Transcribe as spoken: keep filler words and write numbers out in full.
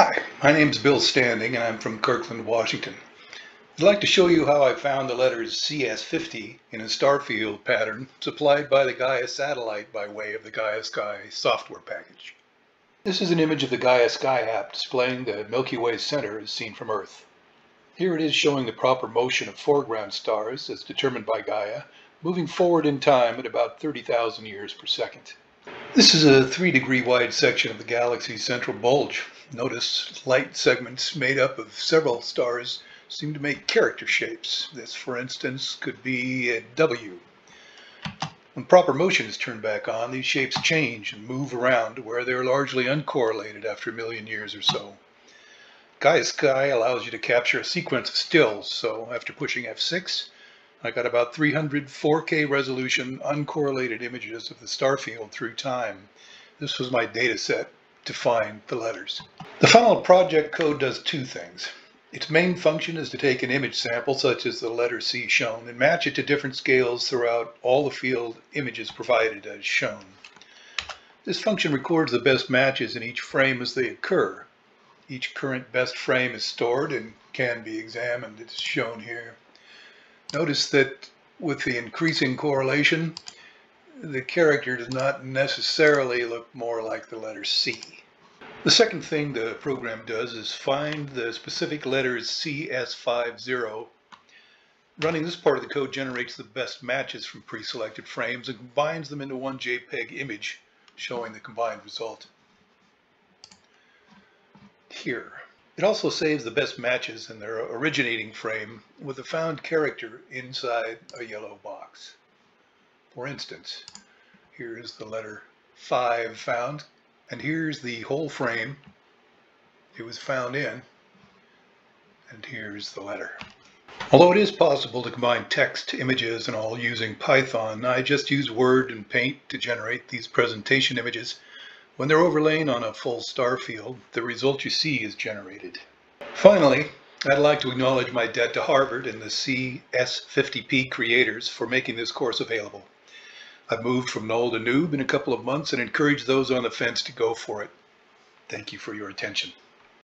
Hi, my name is Bill Standing and I'm from Kirkland, Washington. I'd like to show you how I found the letters C S fifty in a star field pattern supplied by the Gaia satellite by way of the Gaia Sky software package. This is an image of the Gaia Sky app displaying the Milky Way center as seen from Earth. Here it is showing the proper motion of foreground stars as determined by Gaia, moving forward in time at about thirty thousand years per second. This is a three degree wide section of the galaxy's central bulge. Notice light segments made up of several stars seem to make character shapes. This, for instance, could be a W. When proper motion is turned back on, these shapes change and move around to where they're largely uncorrelated after a million years or so. Gaia Sky allows you to capture a sequence of stills, so after pushing F six, I got about three hundred four K resolution uncorrelated images of the star field through time. This was my data set to find the letters. The final project code does two things. Its main function is to take an image sample such as the letter C shown and match it to different scales throughout all the field images provided as shown. This function records the best matches in each frame as they occur. Each current best frame is stored and can be examined. It's shown here. Notice that with the increasing correlation, the character does not necessarily look more like the letter C. The second thing the program does is find the specific letters C S fifty. Running this part of the code generates the best matches from pre-selected frames and combines them into one JPEG image, showing the combined result here. It also saves the best matches in their originating frame with the found character inside a yellow box. For instance, here is the letter five found, and here's the whole frame it was found in, and here's the letter. Although it is possible to combine text, images, and all using Python, I just use Word and Paint to generate these presentation images. When they're overlain on a full star field, the result you see is generated. Finally, I'd like to acknowledge my debt to Harvard and the C S fifty P creators for making this course available. I've moved from null to noob in a couple of months and encourage those on the fence to go for it. Thank you for your attention.